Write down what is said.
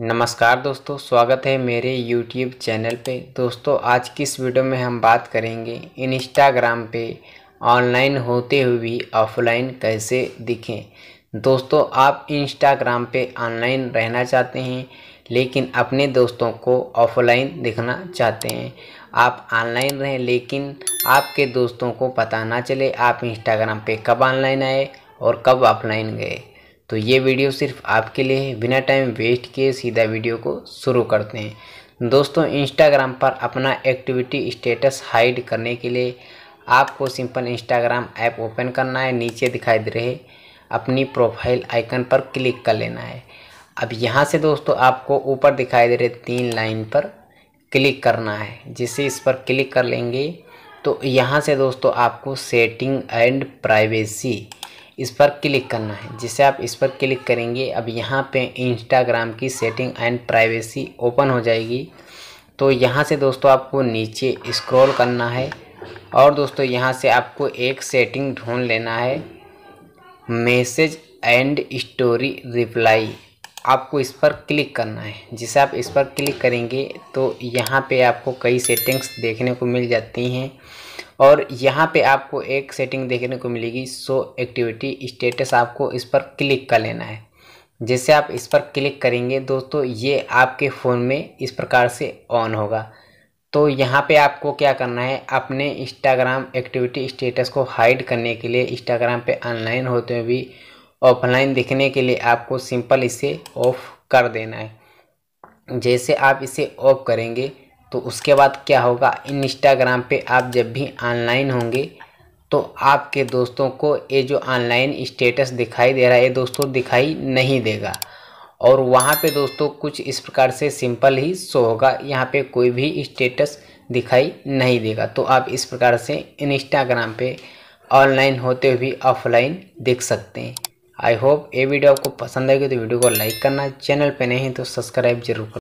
नमस्कार दोस्तों, स्वागत है मेरे YouTube चैनल पे। दोस्तों आज की इस वीडियो में हम बात करेंगे Instagram पे ऑनलाइन होते हुए भी ऑफलाइन कैसे दिखें। दोस्तों आप Instagram पे ऑनलाइन रहना चाहते हैं लेकिन अपने दोस्तों को ऑफलाइन दिखना चाहते हैं। आप ऑनलाइन रहें लेकिन आपके दोस्तों को पता ना चले आप Instagram पे कब ऑनलाइन आए और कब ऑफलाइन गए। तो ये वीडियो सिर्फ आपके लिए है। बिना टाइम वेस्ट किए सीधा वीडियो को शुरू करते हैं। दोस्तों इंस्टाग्राम पर अपना एक्टिविटी स्टेटस हाइड करने के लिए आपको सिंपल इंस्टाग्राम ऐप ओपन करना है। नीचे दिखाई दे रहे अपनी प्रोफाइल आइकन पर क्लिक कर लेना है। अब यहाँ से दोस्तों आपको ऊपर दिखाई दे रहे 3 लाइन पर क्लिक करना है। जिसे इस पर क्लिक कर लेंगे तो यहाँ से दोस्तों आपको सेटिंग एंड प्राइवेसी इस पर क्लिक करना है। जिसे आप इस पर क्लिक करेंगे अब यहाँ पे इंस्टाग्राम की सेटिंग एंड प्राइवेसी ओपन हो जाएगी। तो यहाँ से दोस्तों आपको नीचे स्क्रॉल करना है और दोस्तों यहाँ से आपको एक सेटिंग ढूंढ लेना है, मैसेज एंड स्टोरी रिप्लाई। आपको इस पर क्लिक करना है। जिसे आप इस पर क्लिक करेंगे तो यहाँ पे आपको कई सेटिंग्स देखने को मिल जाती हैं और यहाँ पे आपको एक सेटिंग देखने को मिलेगी सो एक्टिविटी स्टेटस। आपको इस पर क्लिक कर लेना है। जैसे आप इस पर क्लिक करेंगे दोस्तों ये आपके फ़ोन में इस प्रकार से ऑन होगा। तो यहाँ पे आपको क्या करना है, अपने इंस्टाग्राम एक्टिविटी स्टेटस को हाइड करने के लिए इंस्टाग्राम पे ऑनलाइन होते हुए भी ऑफलाइन दिखने के लिए आपको सिंपल इसे ऑफ कर देना है। जैसे आप इसे ऑफ करेंगे तो उसके बाद क्या होगा, इंस्टाग्राम पे आप जब भी ऑनलाइन होंगे तो आपके दोस्तों को ये जो ऑनलाइन स्टेटस दिखाई दे रहा है ये दोस्तों दिखाई नहीं देगा और वहाँ पे दोस्तों कुछ इस प्रकार से सिंपल ही शो होगा। यहाँ पे कोई भी स्टेटस दिखाई नहीं देगा। तो आप इस प्रकार से इंस्टाग्राम पे ऑनलाइन होते हुए ऑफलाइन देख सकते हैं। आई होप ये वीडियो आपको पसंद आएगी तो वीडियो को लाइक करना, चैनल पर नहीं तो सब्सक्राइब जरूर करना।